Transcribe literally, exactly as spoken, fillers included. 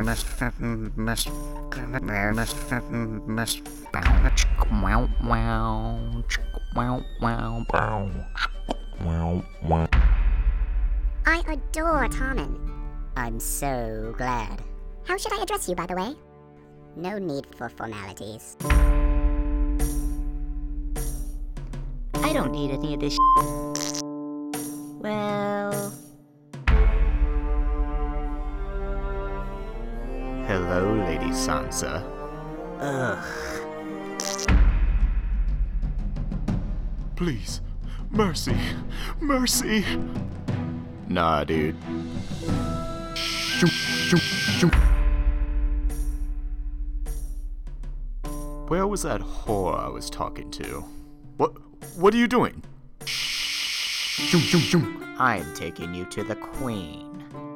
I adore Tommen. I'm so glad. How should I address you, by the way? No need for formalities. I don't need any of this sh**. Well... Hello, Lady Sansa. Ugh. Please. Mercy. Mercy! Nah, dude. Shoot, shoot, shoot. Where was that whore I was talking to? What? What are you doing? Shoo, shoo, shoo. I'm taking you to the Queen.